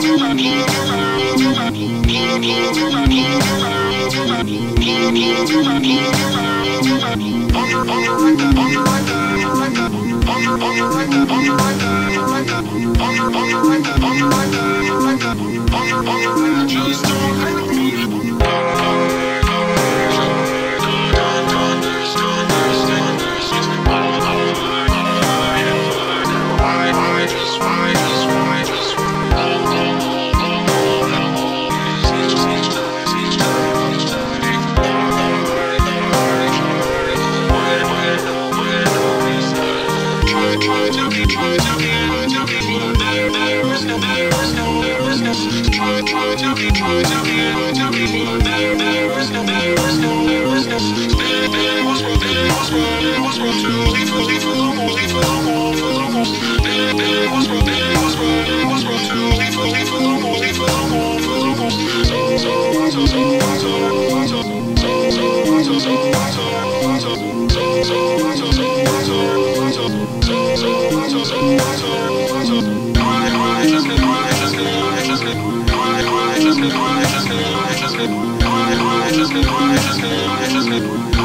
Just don't hurt me. Just get